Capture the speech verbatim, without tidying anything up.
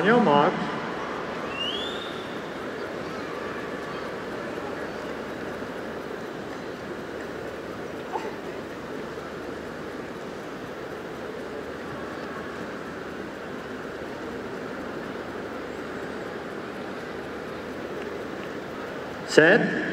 On your mark, set.